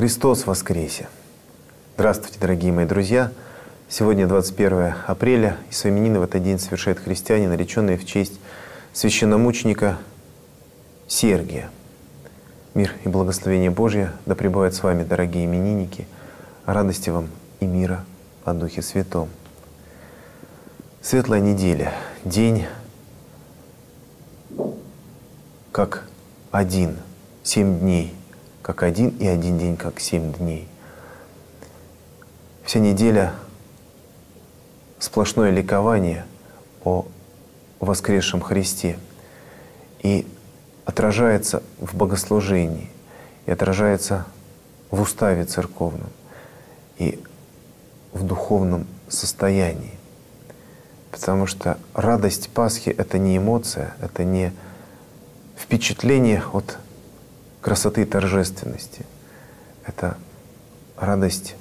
Христос воскресе! Здравствуйте, дорогие мои друзья! Сегодня 21 апреля, и свои именины в этот день совершают христиане, нареченные в честь священномученика Сергия. Мир и благословение Божье да пребывают с вами, дорогие именинники, радости вам и мира о Духе Святом. Светлая неделя, день как один, 7 дней, как один и 1 день, как 7 дней. Вся неделя сплошное ликование о воскресшем Христе и отражается в богослужении, и отражается в уставе церковном, и в духовном состоянии. Потому что радость Пасхи — это не эмоция, это не впечатление от красоты и торжественности. Это радость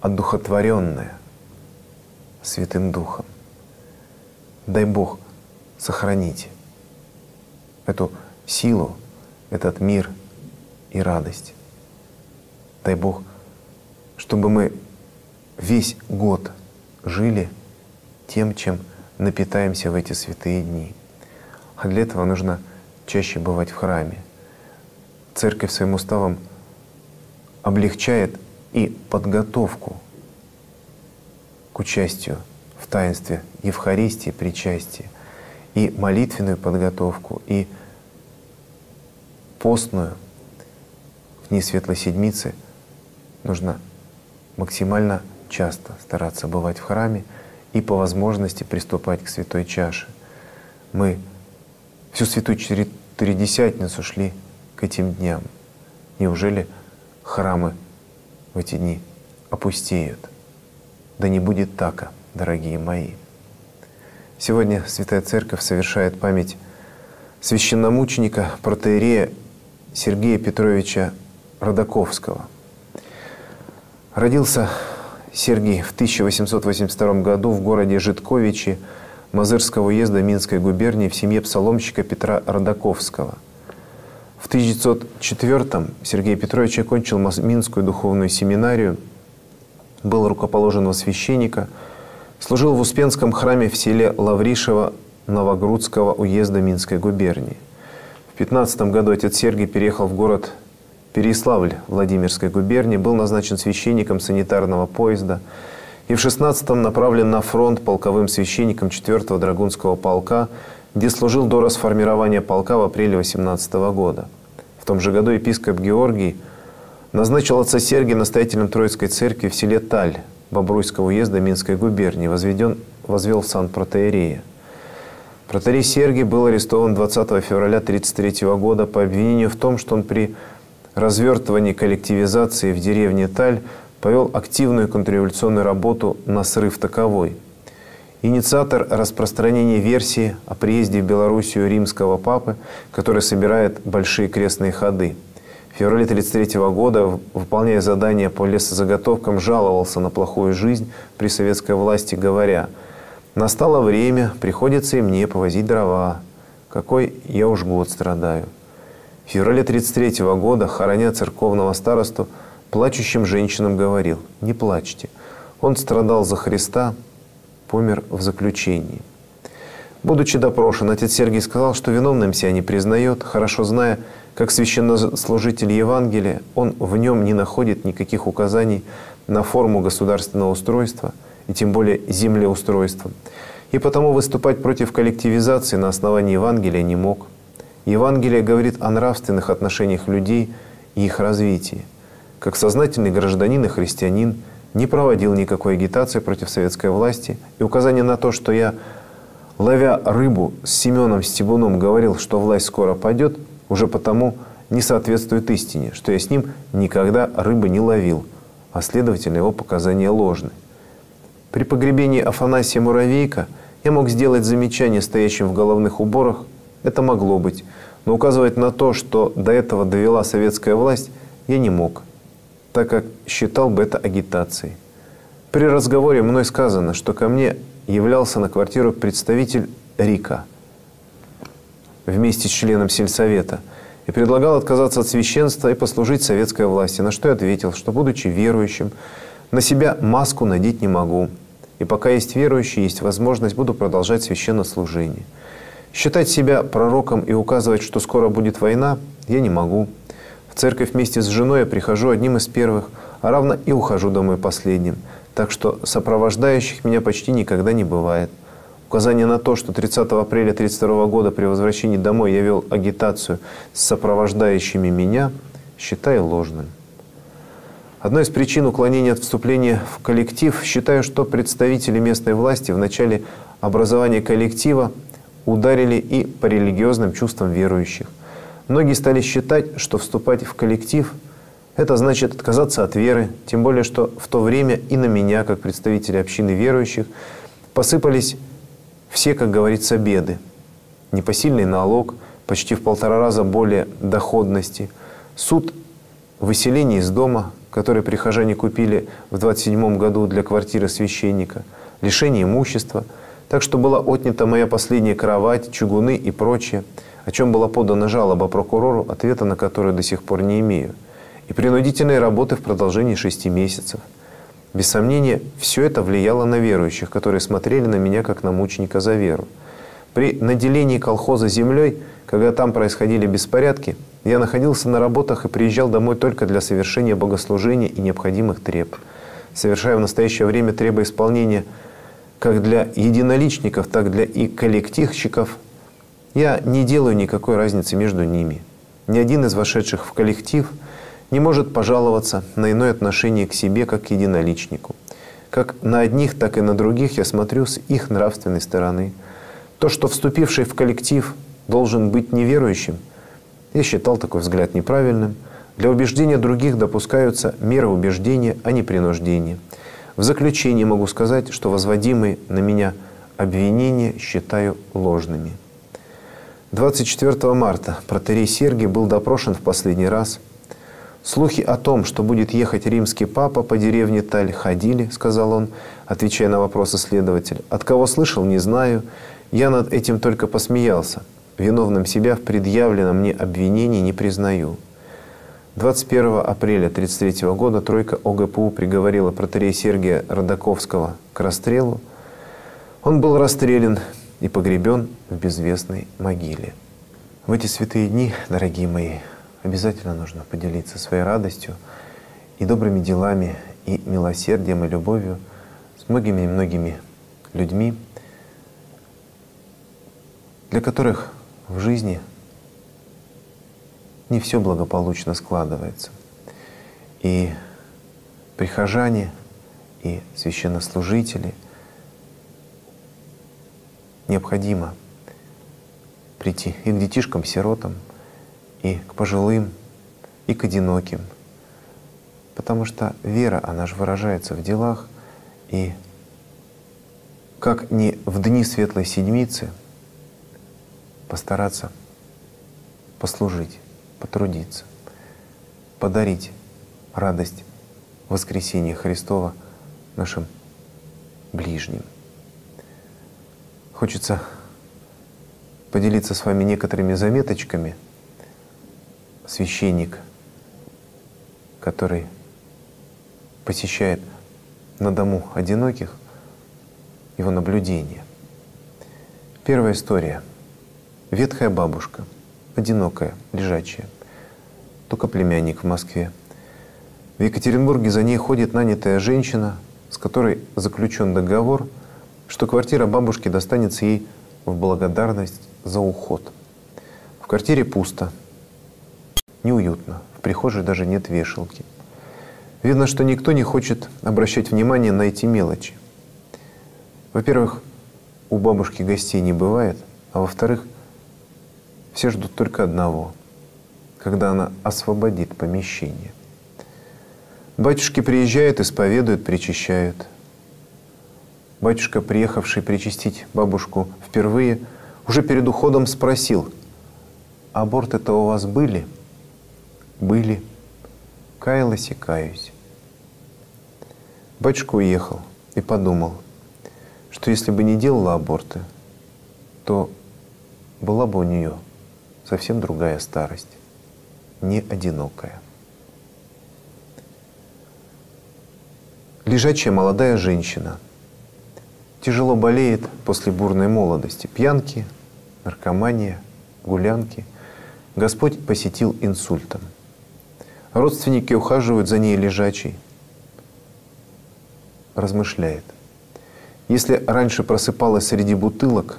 одухотворенная Святым Духом. Дай Бог сохранить эту силу, этот мир и радость. Дай Бог, чтобы мы весь год жили тем, чем напитаемся в эти святые дни. А для этого нужно чаще бывать в храме. Церковь своим уставом облегчает и подготовку к участию в таинстве Евхаристии, причастия, и молитвенную подготовку, и постную. В дни Светлой Седмицы нужно максимально часто стараться бывать в храме и по возможности приступать к Святой Чаше. Мы всю Святую Четыредесятницу шли к этим дням. Неужели храмы в эти дни опустеют? Да не будет так, дорогие мои. Сегодня Святая Церковь совершает память священномученика, протоиерея Сергия Петровича Родаковского. Родился Сергий в 1882 году в городе Житковичи Мазырского уезда Минской губернии в семье псаломщика Петра Родаковского. В 1904-м Сергей Петрович окончил Минскую духовную семинарию, был рукоположен во священника, служил в Успенском храме в селе Лавришево Новогрудского уезда Минской губернии. В 1915 году отец Сергий переехал в город Переславль Владимирской губернии, был назначен священником санитарного поезда и в 1916-м направлен на фронт полковым священником 4-го Драгунского полка, где служил до расформирования полка в апреле 1918 года. В том же году епископ Георгий назначил отца Сергия настоятелем Троицкой церкви в селе Таль Бобруйского уезда Минской губернии, возвел в сан протоиерея. Протоиерей Сергий был арестован 20 февраля 1933 года по обвинению в том, что он при развертывании коллективизации в деревне Таль повел активную контрреволюционную работу на срыв таковой. Инициатор распространения версии о приезде в Белоруссию римского папы, который собирает большие крестные ходы. В феврале 1933 года, выполняя задание по лесозаготовкам, жаловался на плохую жизнь при советской власти, говоря: «Настало время, приходится и мне повозить дрова. Какой я уж год страдаю». В феврале 1933 года, хороня церковного старосту, плачущим женщинам говорил: «Не плачьте». Он страдал за Христа, помер в заключении. Будучи допрошен, отец Сергий сказал, что виновным себя не признает, хорошо зная, как священнослужитель Евангелия, он в нем не находит никаких указаний на форму государственного устройства, и тем более землеустройства. И потому выступать против коллективизации на основании Евангелия не мог. Евангелие говорит о нравственных отношениях людей и их развитии. Как сознательный гражданин и христианин не проводил никакой агитации против советской власти, и указание на то, что я, ловя рыбу с Семеном Стебуном, говорил, что власть скоро падет, уже потому не соответствует истине, что я с ним никогда рыбы не ловил, а следовательно его показания ложны. При погребении Афанасия Муравейка я мог сделать замечание стоящим в головных уборах, это могло быть, но указывать на то, что до этого довела советская власть, я не мог, так как считал бы это агитацией. При разговоре мной сказано, что ко мне являлся на квартиру представитель РИКа вместе с членом сельсовета и предлагал отказаться от священства и послужить советской власти, на что я ответил, что, будучи верующим, на себя маску надеть не могу, и пока есть верующие, есть возможность, буду продолжать священнослужение. Считать себя пророком и указывать, что скоро будет война, я не могу. В церковь вместе с женой я прихожу одним из первых, а равно и ухожу домой последним, так что сопровождающих меня почти никогда не бывает. Указание на то, что 30 апреля 1932 года при возвращении домой я вел агитацию с сопровождающими меня, считаю ложным. Одной из причин уклонения от вступления в коллектив считаю, что представители местной власти в начале образования коллектива ударили и по религиозным чувствам верующих. Многие стали считать, что вступать в коллектив – это значит отказаться от веры, тем более, что в то время и на меня, как представителя общины верующих, посыпались все, как говорится, беды. Непосильный налог, почти в 1,5 раза более доходности, суд, выселение из дома, который прихожане купили в 1927 году для квартиры священника, лишение имущества, так что была отнята моя последняя кровать, чугуны и прочее, о чем была подана жалоба прокурору, ответа на которую до сих пор не имею, и принудительные работы в продолжении 6 месяцев. Без сомнения, все это влияло на верующих, которые смотрели на меня как на мученика за веру. При наделении колхоза землей, когда там происходили беспорядки, я находился на работах и приезжал домой только для совершения богослужения и необходимых треб. Совершая в настоящее время требоисполнение как для единоличников, так для и коллективщиков, я не делаю никакой разницы между ними. Ни один из вошедших в коллектив не может пожаловаться на иное отношение к себе, как к единоличнику. Как на одних, так и на других я смотрю с их нравственной стороны. То, что вступивший в коллектив должен быть неверующим, я считал такой взгляд неправильным. Для убеждения других допускаются меры убеждения, а не принуждения. В заключение могу сказать, что возводимые на меня обвинения считаю ложными. 24 марта протоиерей Сергий был допрошен в последний раз. «Слухи о том, что будет ехать римский папа по деревне Таль, ходили, — сказал он, отвечая на вопросы следователя. От кого слышал, не знаю. Я над этим только посмеялся. Виновным себя в предъявленном мне обвинении не признаю». 21 апреля 1933 года тройка ОГПУ приговорила протоиерея Сергия Родаковского к расстрелу. Он был расстрелян и погребен в безвестной могиле. В эти святые дни, дорогие мои, обязательно нужно поделиться своей радостью и добрыми делами, и милосердием, и любовью с многими и многими людьми, для которых в жизни не все благополучно складывается. И прихожане, и священнослужители необходимо прийти и к детишкам-сиротам, и к пожилым, и к одиноким. Потому что вера, она же выражается в делах, и как не в дни Светлой Седмицы постараться послужить, потрудиться, подарить радость воскресения Христова нашим ближним. Хочется поделиться с вами некоторыми заметочками. Священник, который посещает на дому одиноких, его наблюдение. Первая история. Ветхая бабушка, одинокая, лежачая, только племянник в Москве. В Екатеринбурге за ней ходит нанятая женщина, с которой заключен договор, что квартира бабушки достанется ей в благодарность за уход. В квартире пусто. Неуютно. В прихожей даже нет вешалки. Видно, что никто не хочет обращать внимание на эти мелочи. Во-первых, у бабушки гостей не бывает, а во-вторых, все ждут только одного, когда она освободит помещение. Батюшки приезжают, исповедуют, причащают. Батюшка, приехавший причастить бабушку впервые, уже перед уходом спросил: «Аборты-то у вас были?» «Были. Каялась и каюсь». Батюшка уехал и подумал, что если бы не делала аборты, то была бы у нее совсем другая старость. не одинокая. Лежачая молодая женщина. Тяжело болеет после бурной молодости. Пьянки, наркомания, гулянки. Господь посетил инсультом. Родственники ухаживают за ней лежачей. Размышляет. Если раньше просыпалась среди бутылок,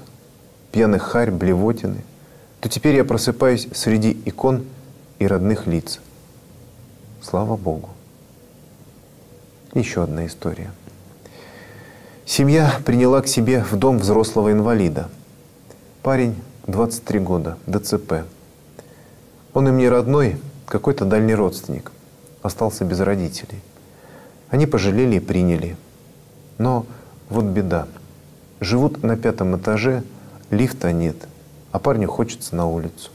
пьяных харь, блевотины, то теперь я просыпаюсь среди икон и родных лиц. Слава Богу. Еще одна история. Семья приняла к себе в дом взрослого инвалида. Парень, 23 года, ДЦП. Он им не родной, какой-то дальний родственник. Остался без родителей. Они пожалели и приняли. Но вот беда. Живут на 5-м этаже, лифта нет, а парню хочется на улицу.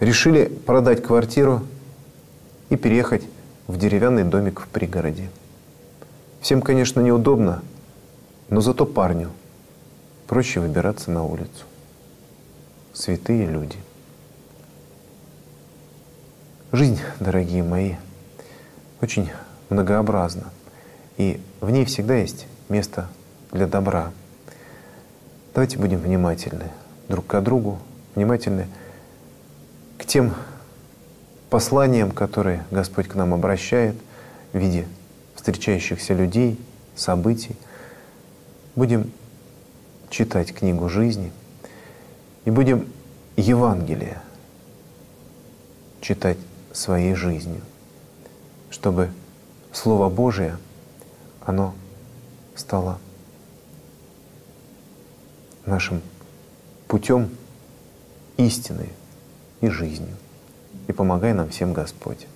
Решили продать квартиру и переехать в деревянный домик в пригороде. Всем, конечно, неудобно, но зато парню проще выбираться на улицу. Святые люди. Жизнь, дорогие мои, очень многообразна, и в ней всегда есть место для добра. Давайте будем внимательны друг к другу, внимательны к тем посланиям, которые Господь к нам обращает в виде встречающихся людей, событий. Будем читать книгу жизни и будем Евангелие читать своей жизнью, чтобы Слово Божие, оно стало нашим путем истины и жизнью. И помогай нам всем, Господь.